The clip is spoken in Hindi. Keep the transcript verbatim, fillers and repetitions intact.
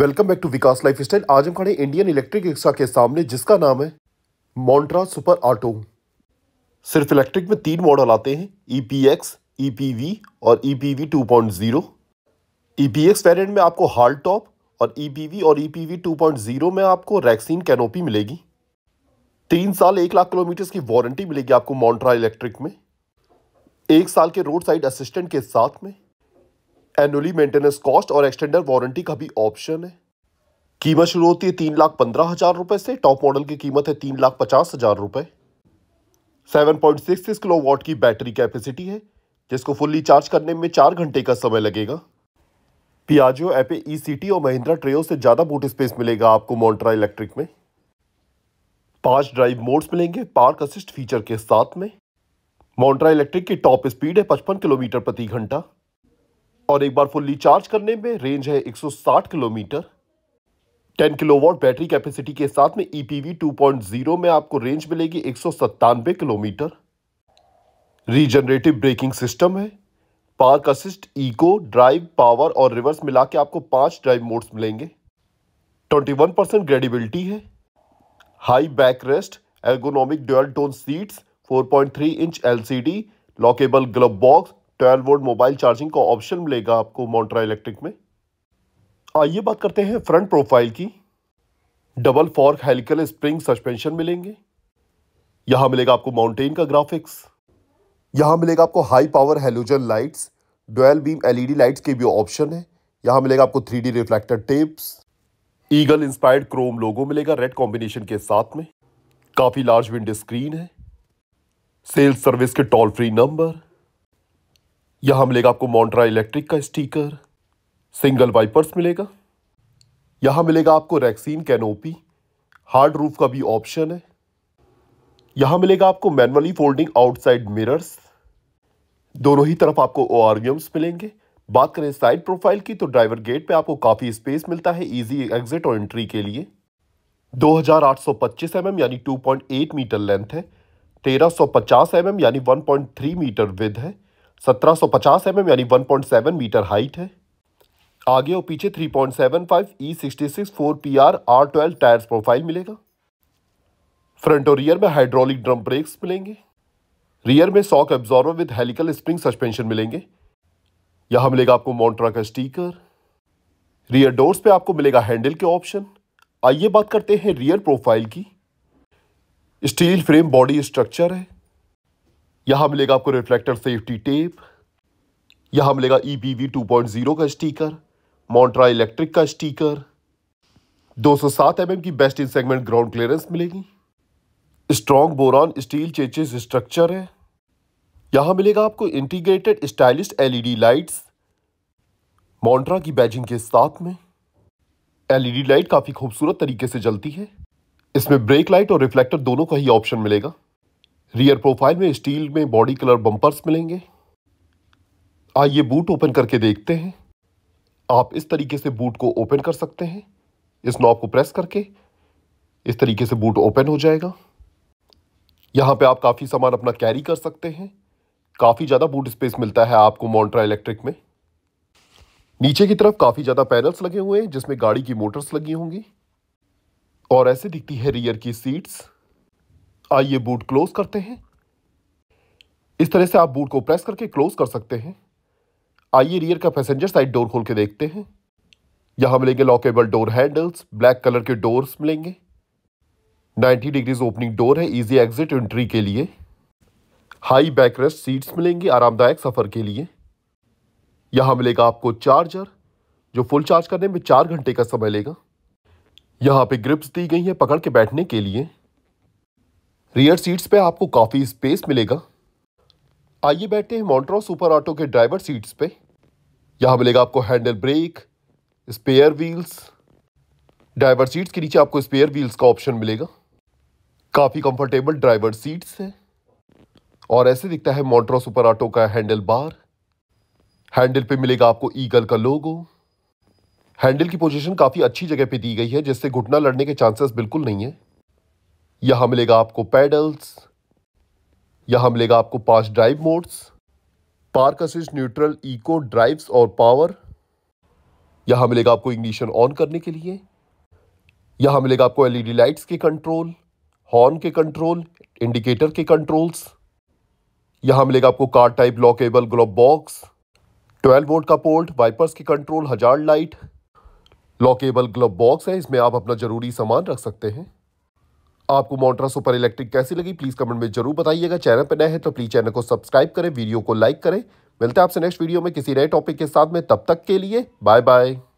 Welcome back to Vikas lifestyle. आज हम खड़े इंडियन इलेक्ट्रिक रिक्शा के सामने जिसका नाम है मोंट्रा सुपर ऑटो। सिर्फ इलेक्ट्रिक में तीन मॉडल आते हैं, E P X, E P V और E P V two point zero. E P X variant में आपको हार्ड टॉप और ई पी वी और E P V two point zero में आपको रैक्सीन कैनोपी मिलेगी। तीन साल एक लाख किलोमीटर की वारंटी मिलेगी आपको मोंट्रा इलेक्ट्रिक में, एक साल के रोड साइड असिस्टेंट के साथ में। एनुअली मेंटेनेंस कॉस्ट और एक्सटेंडर वारंटी का भी ऑप्शन है। कीमत शुरू होती है तीन लाख पंद्रह हज़ार रुपये से। टॉप मॉडल की कीमत है तीन लाख पचास हज़ार रुपये। Seven point six six kilowatt की बैटरी कैपेसिटी है, जिसको फुल्ली चार्ज करने में चार घंटे का समय लगेगा। पियाजियो एपे ई सी टी और महिंद्रा ट्रियो से ज़्यादा बूट स्पेस मिलेगा आपको मोंट्रा इलेक्ट्रिक में। पाँच ड्राइव मोड्स मिलेंगे पार्क असिस्ट फीचर के साथ में। मोंट्रा इलेक्ट्रिक की टॉप स्पीड है पचपन किलोमीटर प्रति घंटा और एक बार फुल्ली चार्ज करने में रेंज है एक सौ साठ किलोमीटर। दस किलोवाट बैटरी कैपेसिटी के साथ में E P V two point zero में आपको रेंज मिलेगी एक सौ सत्तानवे किलोमीटर। रीजनरेटिव ब्रेकिंग सिस्टम है, park assist, eco, drive, power और रिवर्स मिला के आपको पांच ड्राइव मोड्स मिलेंगे। इक्कीस परसेंट ग्रेडेबिलिटी है, high back rest, ergonomic dual tone seats, four point three inch L C D, lockable glove box, twelve volt mobile charging का ऑप्शन मिलेगा आपको मोंट्रा इलेक्ट्रिक में। आइए बात करते हैं फ्रंट प्रोफाइल की। Double fork helical spring suspension मिलेंगे। यहाँ मिलेगा आपको माउंटेन का ग्राफिक्स। यहाँ मिलेगा आपको high power halogen lights, dual beam L E D lights के भी ऑप्शन है। यहाँ मिलेगा आपको three D reflector tapes. Eagle inspired chrome logo मिलेगा रेड कॉम्बिनेशन के साथ में। काफ़ी लार्ज विंडो स्क्रीन है। सेल्स सर्विस के टोल फ्री नंबर। यहाँ मिलेगा आपको मोंट्रा इलेक्ट्रिक का स्टिकर। सिंगल वाइपर्स मिलेगा। यहाँ मिलेगा आपको रैक्सीन कैनोपी। हार्ड रूफ का भी ऑप्शन है। यहाँ मिलेगा आपको मैनुअली फोल्डिंग आउटसाइड मिरर्स। दोनों ही तरफ आपको ओ आर वी एम्स मिलेंगे। बात करें साइड प्रोफाइल की तो ड्राइवर गेट पे आपको काफ़ी स्पेस मिलता है इजी एग्जिट और एंट्री के लिए। दो हज़ार आठ सौ पच्चीस एम एम यानी two point eight metre length है। तेरह सौ पचास एम एम यानी one point three metre width है। सत्रह सौ पचास एम एम यानी one point seven metre height है। आगे और पीछे three point seven five E sixty six four P R R twelve tyres profile मिलेगा। फ्रंट और रियर में हाइड्रोलिक ड्रम ब्रेक्स मिलेंगे। रियर में shock absorber with helical spring suspension मिलेंगे। यहाँ मिलेगा आपको मोंट्रा का स्टिकर। रियर डोर्स पे आपको मिलेगा हैंडल के ऑप्शन। आइए बात करते हैं रियर प्रोफाइल की। स्टील फ्रेम बॉडी स्ट्रक्चर है। यहाँ मिलेगा आपको रिफ्लेक्टर सेफ्टी टेप। यहाँ मिलेगा E P V two point zero का स्टिकर, मोंट्रा इलेक्ट्रिक का स्टिकर। दो सौ सात एमएम की best in segment ground clearance मिलेगी। Strong boron steel chassis structure है। यहाँ मिलेगा आपको integrated stylish L E D lights Montra की बैजिंग के साथ में। एल ई डी लाइट काफ़ी खूबसूरत तरीके से जलती है। इसमें ब्रेक लाइट और रिफ्लेक्टर दोनों का ही ऑप्शन मिलेगा। रियर प्रोफाइल में स्टील में बॉडी कलर बम्पर्स मिलेंगे। आइए बूट ओपन करके देखते हैं। आप इस तरीके से बूट को ओपन कर सकते हैं। इस नॉब को प्रेस करके इस तरीके से बूट ओपन हो जाएगा। यहाँ पे आप काफ़ी सामान अपना कैरी कर सकते हैं। काफ़ी ज़्यादा बूट स्पेस मिलता है आपको मोंट्रा इलेक्ट्रिक में। नीचे की तरफ काफ़ी ज़्यादा पैनल्स लगे हुए हैं जिसमें गाड़ी की मोटर्स लगी होंगी और ऐसे दिखती है रियर की सीट्स। आइए बूट क्लोज करते हैं। इस तरह से आप बूट को प्रेस करके क्लोज कर सकते हैं। आइए रियर का पैसेंजर साइड डोर खोल के देखते हैं। यहाँ मिलेंगे lockable door handles, black colour के डोर्स मिलेंगे। नाइन्टी डिग्रीज ओपनिंग डोर है इजी एग्जिट एंट्री के लिए। हाई बैकरेस्ट सीट्स मिलेंगी आरामदायक सफ़र के लिए। यहाँ मिलेगा आपको चार्जर जो फुल चार्ज करने में चार घंटे का समय लेगा। यहाँ पर ग्रिप्स दी गई हैं पकड़ के बैठने के लिए। रियर सीट्स पे आपको काफ़ी स्पेस मिलेगा। आइए बैठते हैं मोंट्रा सुपर ऑटो के ड्राइवर सीट्स पे। यहाँ मिलेगा आपको handle brake, spare wheels. Driver seats के नीचे आपको स्पेयर व्हील्स का ऑप्शन मिलेगा। काफ़ी कंफर्टेबल ड्राइवर सीट्स है और ऐसे दिखता है मोंट्रा सुपर ऑटो का हैंडल बार। हैंडल पे मिलेगा आपको ईगल का लोगो। हैंडल की पोजीशन काफ़ी अच्छी जगह पे दी गई है जिससे घुटना लड़ने के चांसेस बिल्कुल नहीं है। यहाँ मिलेगा आपको पैडल्स। यहाँ मिलेगा आपको पांच drive modes, park assist, neutral, eco, drives और पावर। यहाँ मिलेगा आपको इग्निशन ऑन करने के लिए, यहाँ मिलेगा आपको एलईडी लाइट्स के कंट्रोल, हॉर्न के कंट्रोल, इंडिकेटर के कंट्रोल्स, यहाँ मिलेगा आपको car type lockable globe box, twelve volt का पोर्ट, वाइपर्स के control, hazard light, lockable globe box है, इसमें आप अपना ज़रूरी सामान रख सकते हैं। आपको मॉन्ट्रा सुपर इलेक्ट्रिक कैसी लगी प्लीज़ कमेंट में जरूर बताइएगा। चैनल पर नए हैं तो प्लीज़ चैनल को सब्सक्राइब करें, वीडियो को लाइक करें। मिलते हैं आपसे नेक्स्ट वीडियो में किसी नए टॉपिक के साथ में, तब तक के लिए बाय बाय।